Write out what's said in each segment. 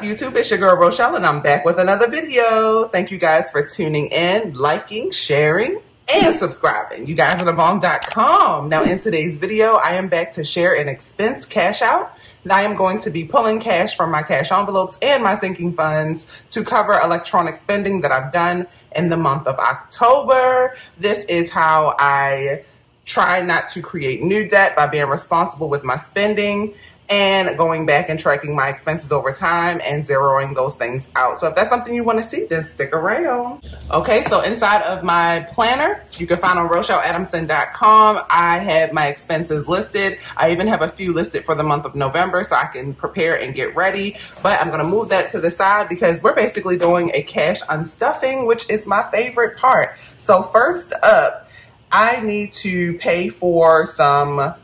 up, YouTube? It's your girl Rochelle, and I'm back with another video. Thank you guys for tuning in, liking, sharing, and subscribing. You guys are thebomb.com. Now, in today's video, I am back to share an expense cash out. I am going to be pulling cash from my cash envelopes and my sinking funds to cover electronic spending that I've done in the month of October. This is how I try not to create new debt, by being responsible with my spending and going back and tracking my expenses over time and zeroing those things out. So if that's something you want to see, then stick around. Okay, so inside of my planner, you can find on RochelleAdamson.com, I have my expenses listed. I even have a few listed for the month of November so I can prepare and get ready. But I'm gonna move that to the side because we're basically doing a cash unstuffing, which is my favorite part. So first up, I need to pay for some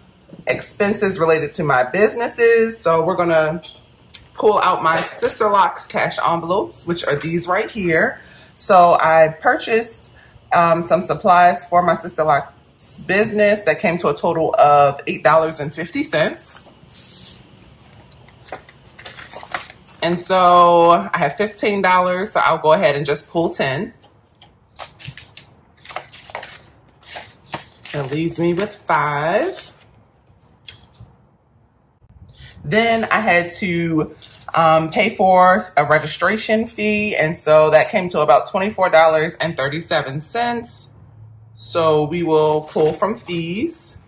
expenses related to my businesses. So we're gonna pull out my Sister Locks cash envelopes, which are these right here. So I purchased some supplies for my Sister Locks business that came to a total of $8.50. And so I have $15, so I'll go ahead and just pull 10. That leaves me with $5. Then I had to pay for a registration fee, and so that came to about $24.37. So we will pull from fees.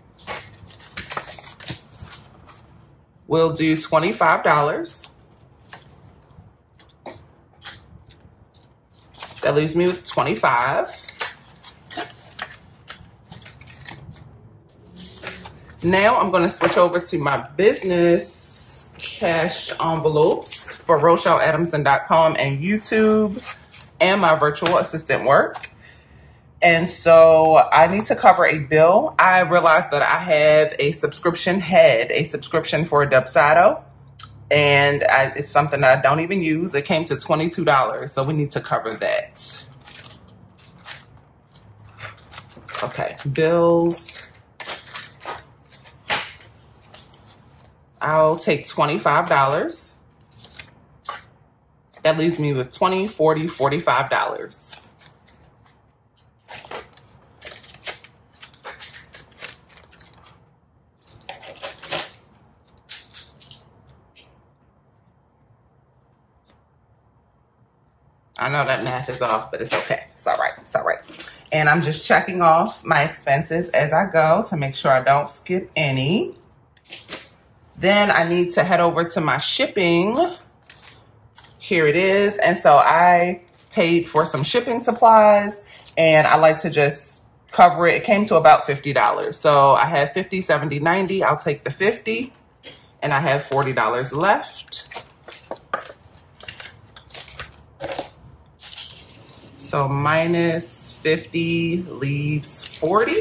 We'll do $25. That leaves me with $25. Now I'm going to switch over to my business cash envelopes for RochelleAdamson.com and YouTube and my virtual assistant work. And so I need to cover a bill. I realized that I have a subscription, for Dubsado, and it's something that I don't even use. It came to $22, so we need to cover that. Okay, bills. I'll take $25. That leaves me with $20, $40, $45. I know that math is off, but it's okay. It's all right. It's all right. And I'm just checking off my expenses as I go to make sure I don't skip any. Then I need to head over to my shipping. Here it is. And so I paid for some shipping supplies, and I like to just cover it. It came to about $50. So I have 50, 70, 90. I'll take the 50, and I have $40 left. So minus 50 leaves 40.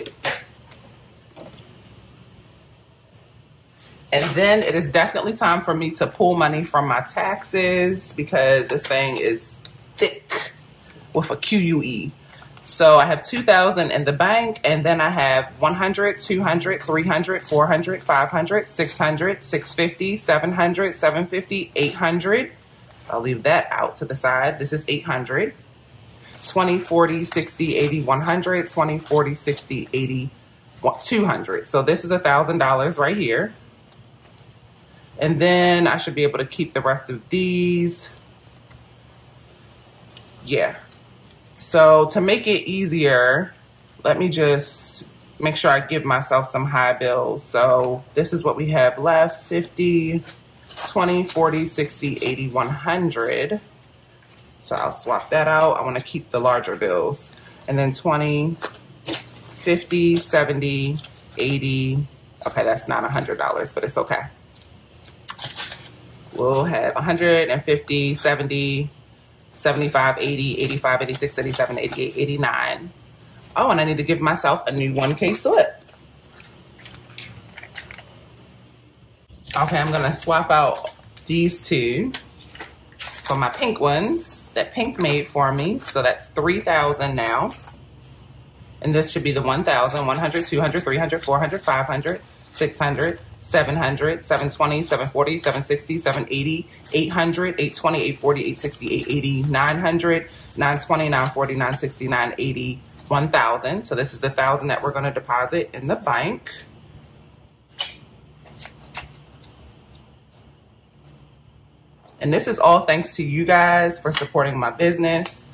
And then it is definitely time for me to pull money from my taxes because this thing is thick with a QUE. So I have $2,000 in the bank, and then I have $100, $200, $300, $400, $500, $600, $650, $700, $750, $800. I'll leave that out to the side. This is $800. 20, 40, 60, 80, 100, 20, 40, 60, 80, 200. So this is $1,000 right here. And then I should be able to keep the rest of these. Yeah. So to make it easier, let me just make sure I give myself some high bills. So this is what we have left: 50, 20, 40, 60, 80, 100. So I'll swap that out. I want to keep the larger bills. And then 20, 50, 70, 80. Okay, that's not $100, but it's okay. We'll have 150, 70, 75, 80, 85, 86, 87, 88, 89. Oh, and I need to give myself a new 1K slip. Okay, I'm gonna swap out these two for my pink ones that Pink made for me. So that's $3,000 now. And this should be the $1,000, $100, $200, $300, $400, $500, $600, 700, 720, 740, 760, 780, 800, 820, 840, 860, 880, 900, 920, 940, 960, 980, 1,000. So this is the 1,000 that we're going to deposit in the bank. And this is all thanks to you guys for supporting my business.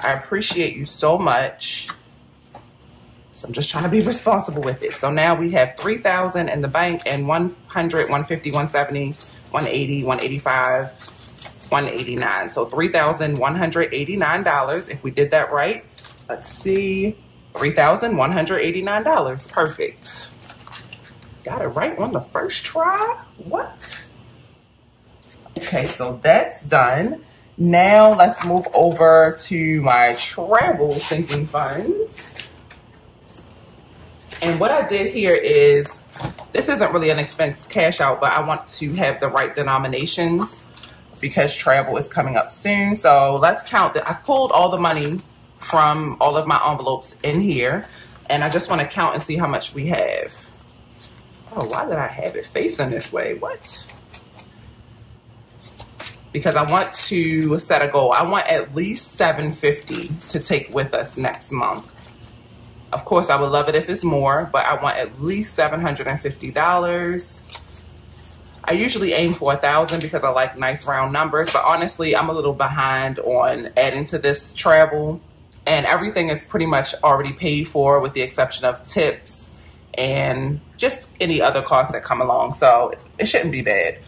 I appreciate you so much. So I'm just trying to be responsible with it. So now we have 3,000 in the bank and 100, 150, 170, 180, 185, 189. So $3,189 if we did that right. Let's see. $3,189. Perfect. Got it right on the first try. What? Okay, so that's done. Now let's move over to my travel sinking funds. And what I did here is, this isn't really an expense cash out, but I want to have the right denominations because travel is coming up soon. So let's count that. I pulled all the money from all of my envelopes in here, and I just want to count and see how much we have. Oh, why did I have it facing this way? What? Because I want to set a goal. I want at least $750 to take with us next month. Of course, I would love it if it's more, but I want at least $750. I usually aim for 1,000 because I like nice round numbers, but honestly, I'm a little behind on adding to this travel, and everything is pretty much already paid for with the exception of tips and just any other costs that come along, so it shouldn't be bad.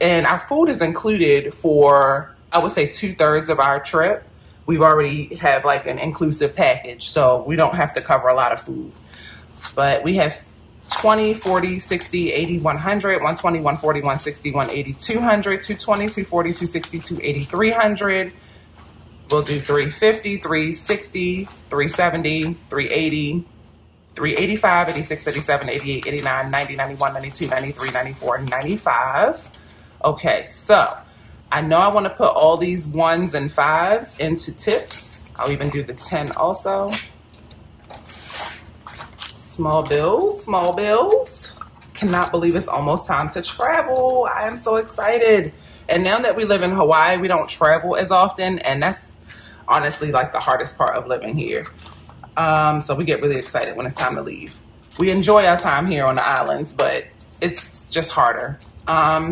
And our food is included for, I would say, 2/3 of our trip. We've already have like an inclusive package, so we don't have to cover a lot of food. But we have 20, 40, 60, 80, 100, 120, 140, 160, 180, 200, 220, 240, 260, 280, 300. We'll do 350, 360, 370, 380, 385, 86, 87, 88, 89, 90, 91, 92, 93, 94, 95. Okay, so I know I want to put all these 1s and 5s into tips. I'll even do the 10 also. Small bills, small bills. Cannot believe it's almost time to travel. I am so excited. And now that we live in Hawaii, we don't travel as often. And that's honestly like the hardest part of living here. So we get really excited when it's time to leave. We enjoy our time here on the islands, but it's just harder.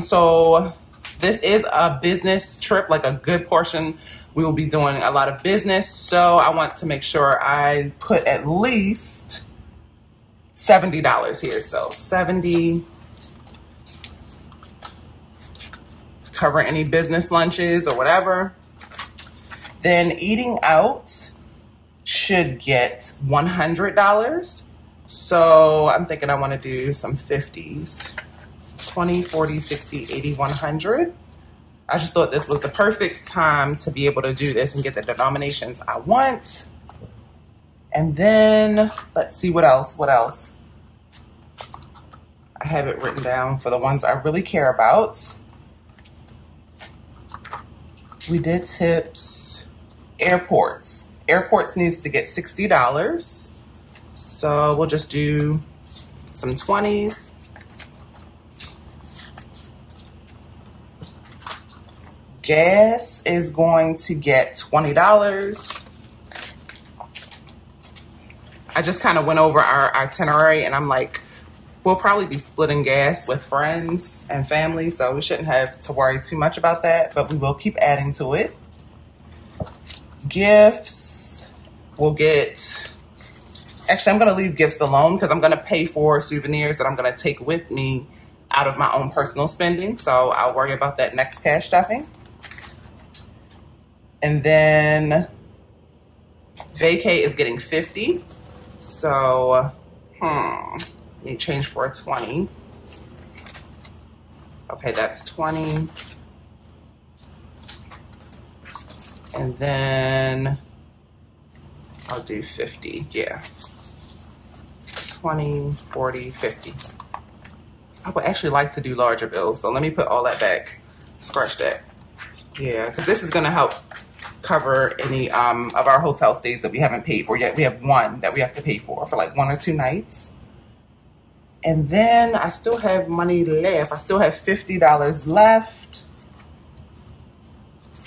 So this is a business trip, like a good portion. We will be doing a lot of business. So I want to make sure I put at least $70 here. So 70, cover any business lunches or whatever. Then eating out should get $100. So I'm thinking I want to do some 50s. 20, 40, 60, 80, 100. I just thought this was the perfect time to be able to do this and get the denominations I want. And then let's see what else, I have it written down for the ones I really care about. We did tips. Airports. Airports needs to get $60. So we'll just do some 20s. Gas is going to get $20. I just kind of went over our itinerary and I'm like, we'll probably be splitting gas with friends and family, so we shouldn't have to worry too much about that, but we will keep adding to it. Gifts, we'll get, actually I'm gonna leave gifts alone because I'm gonna pay for souvenirs that I'm gonna take with me out of my own personal spending. So I'll worry about that next cash stuffing. And then vacay is getting 50. So, let me change for a 20. Okay, that's 20. And then I'll do 50, yeah. 20, 40, 50. I would actually like to do larger bills. So let me put all that back, scratch that. Yeah, because this is gonna help cover any of our hotel stays that we haven't paid for yet. We have one that we have to pay for like 1 or 2 nights. And then I still have money left. I still have $50 left.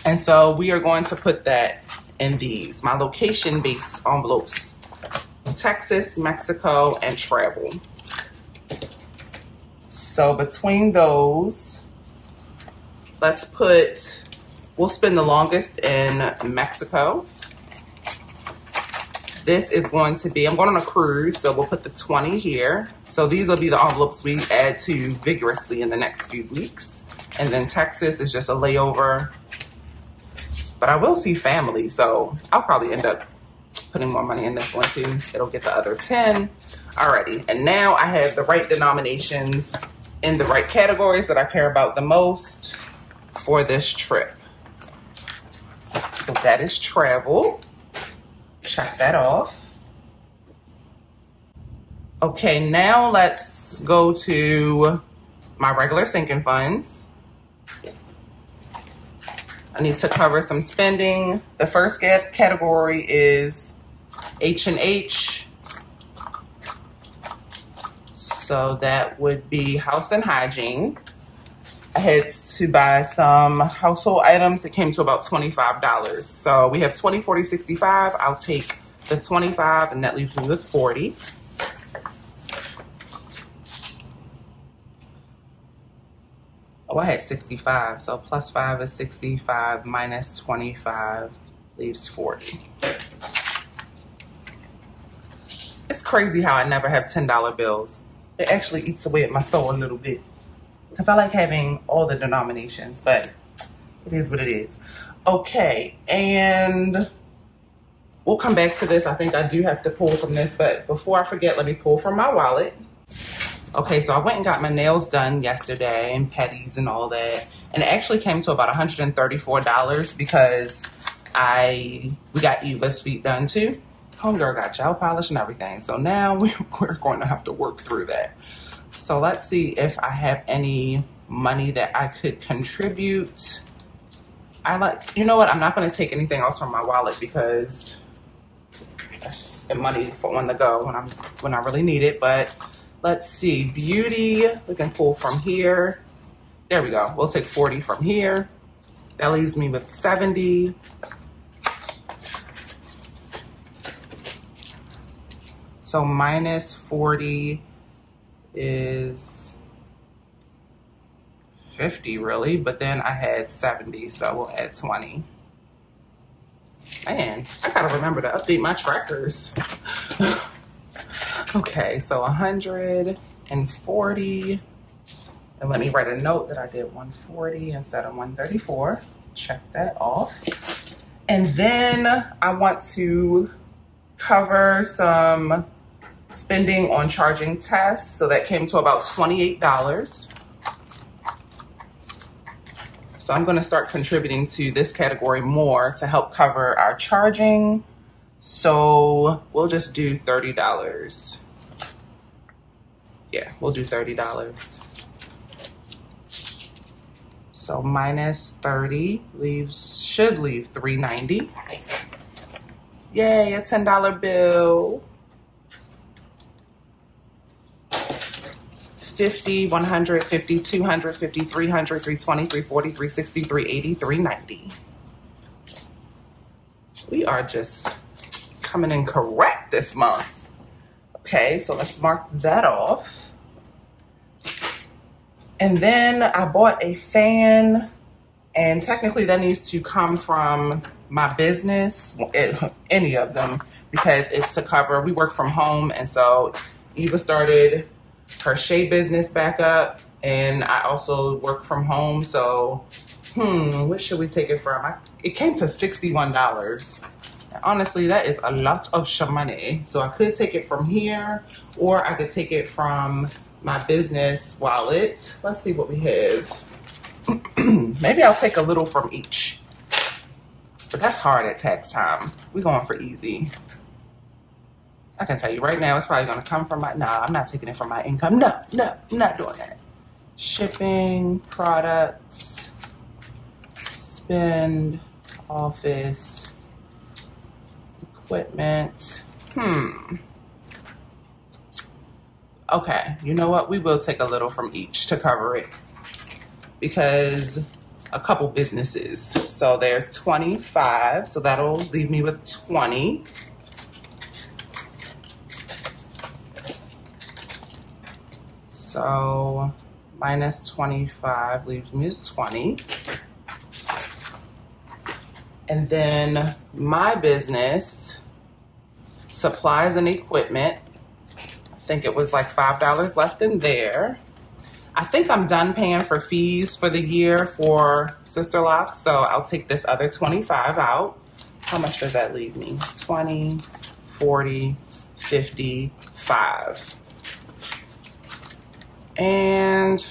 And so we are going to put that in these, my location-based envelopes, Texas, Mexico, and travel. So between those, let's put, we'll spend the longest in Mexico. This is going to be, I'm going on a cruise, so we'll put the 20 here. So these will be the envelopes we add to vigorously in the next few weeks. And then Texas is just a layover. But I will see family, so I'll probably end up putting more money in this one too. It'll get the other 10. Alrighty, and now I have the right denominations in the right categories that I care about the most for this trip. So that is travel. Check that off. Okay, now let's go to my regular sinking funds. I need to cover some spending. The first category is H&H. So that would be house and hygiene. I had to buy some household items. It came to about $25. So we have 20, 40, 65. I'll take the 25 and that leaves me with 40. Oh, I had 65. So plus 5 is 65 minus 25 leaves 40. It's crazy how I never have $10 bills. It actually eats away at my soul a little bit, because I like having all the denominations, but it is what it is. Okay, and we'll come back to this. I think I do have to pull from this, but before I forget, let me pull from my wallet. Okay, so I went and got my nails done yesterday and pedis and all that, and it actually came to about $134 because we got Eva's feet done too. Homegirl got gel polish and everything, so now we're going to have to work through that. So let's see if I have any money that I could contribute. You know what? I'm not going to take anything else from my wallet because that's money for on the go when I really need it. But let's see, beauty. We can pull from here. There we go. We'll take 40 from here. That leaves me with 70. So minus 40. Is 50 really, but then I had 70, so we'll add 20. Man, I gotta remember to update my trackers. Okay, so 140, and let me write a note that I did 140 instead of 134. Check that off. And then I want to cover some spending on charging tests, so that came to about $28. So I'm going to start contributing to this category more to help cover our charging. So we'll just do $30. Yeah, we'll do $30. So minus 30 should leave $3.90. Yay, a $10 bill. 50, 100, 50, 200, 50, 300, 320, 340, 360, 380, 390. We are just coming in correct this month. Okay, so let's mark that off. And then I bought a fan, and technically that needs to come from my business, any of them, because it's to cover, we work from home, and so Eva started her Shea business back up, and I also work from home, so what should we take it from? It came to $61. Honestly, that is a lot of money. So I could take it from here, or I could take it from my business wallet. Let's see what we have. Maybe I'll take a little from each, but that's hard at tax time. We're going for easy. I can tell you right now, it's probably going to come from my, nah, I'm not taking it from my income. No, I'm not doing that. Shipping, products, spend, office, equipment. Okay, you know what? We will take a little from each to cover it because a couple businesses. So there's 25, so that'll leave me with 20. So minus 25 leaves me with 20. And then my business, supplies and equipment, I think it was like $5 left in there. I think I'm done paying for fees for the year for Sister Locks, so I'll take this other 25 out. How much does that leave me? 20, 40, 55. And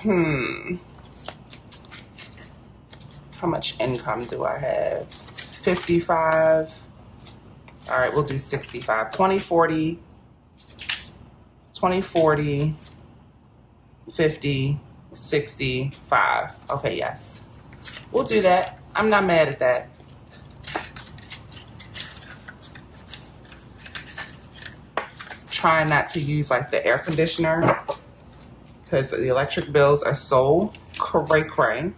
how much income do I have? 55. All right, we'll do 65. 20, 40, 50, 65. Okay, yes. We'll do that. I'm not mad at that. Trying not to use like the air conditioner because the electric bills are so cray-cray.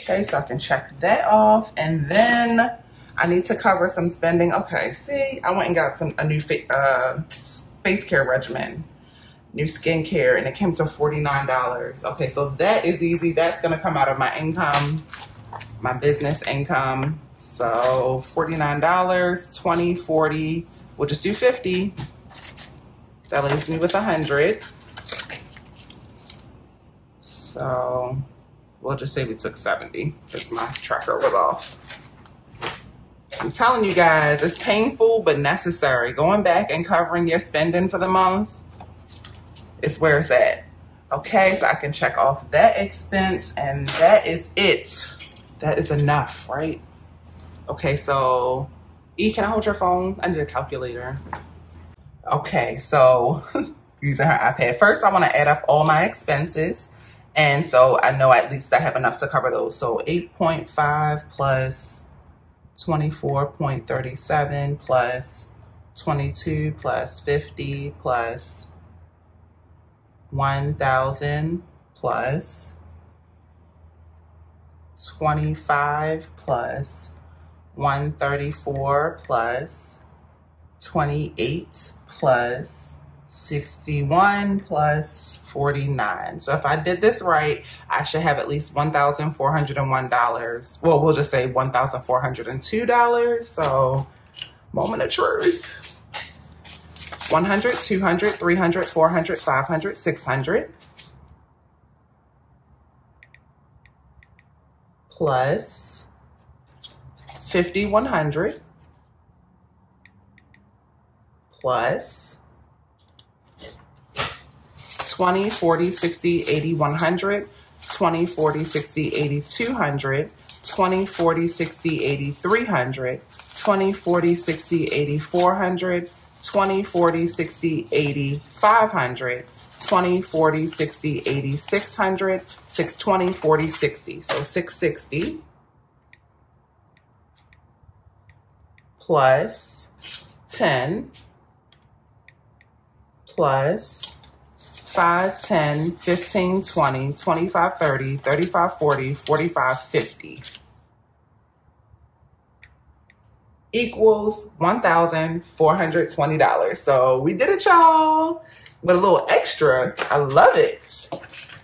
Okay, so I can check that off, and then I need to cover some spending. Okay, see, I went and got a new face care regimen, new skincare, and it came to $49. Okay, so that is easy. That's gonna come out of my income, my business income. So $49, 20, 40, we'll just do 50. That leaves me with 100. So we'll just say we took 70, because my tracker was off. I'm telling you guys, it's painful but necessary. Going back and covering your spending for the month is where it's at. Okay, so I can check off that expense, and that is it. That is enough, right? Okay, so E, can I hold your phone? I need a calculator. Okay, so using her iPad. First, I want to add up all my expenses, and so I know at least I have enough to cover those. So 8.5 plus 24.37 plus 22 plus 50 plus 1,000 plus 25 plus 134 plus 28 plus 61 plus 49. So if I did this right, I should have at least $1,401. Well, we'll just say $1,402. So moment of truth. 100, 200, 300, 400, 500, 600. Plus 50, 100. Plus 20, 40, 60, 80, 100, 20, 40, 60, 80, 200, 20, 40, 60, 80, 300, 20, 40, 60, 80, 400, 20, 40, 60, 80, 500, 20, 40, 60, 80, 600, 620, 40, 60. So 660 plus 10 plus 5, 10, 15, 20, 25, 30, 35, 40, 45, 50 equals $1,420. So we did it, y'all, with a little extra. I love it.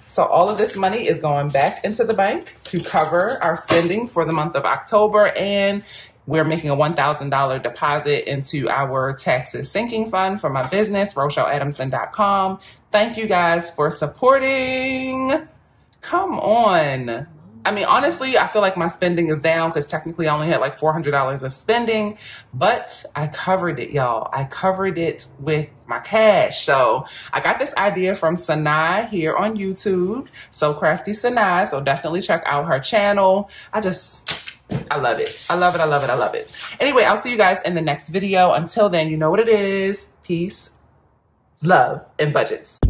So all of this money is going back into the bank to cover our spending for the month of October, and we're making a $1,000 deposit into our taxes sinking fund for my business, RochelleAdamson.com. Thank you guys for supporting. Come on. I mean, honestly, I feel like my spending is down because technically I only had like $400 of spending, but I covered it, y'all. I covered it with my cash. So I got this idea from Sanaa here on YouTube. So Crafty Sanaa. So definitely check out her channel. I love it. I love it. I love it. I love it. Anyway, I'll see you guys in the next video. Until then, you know what it is. Peace, love, and budgets.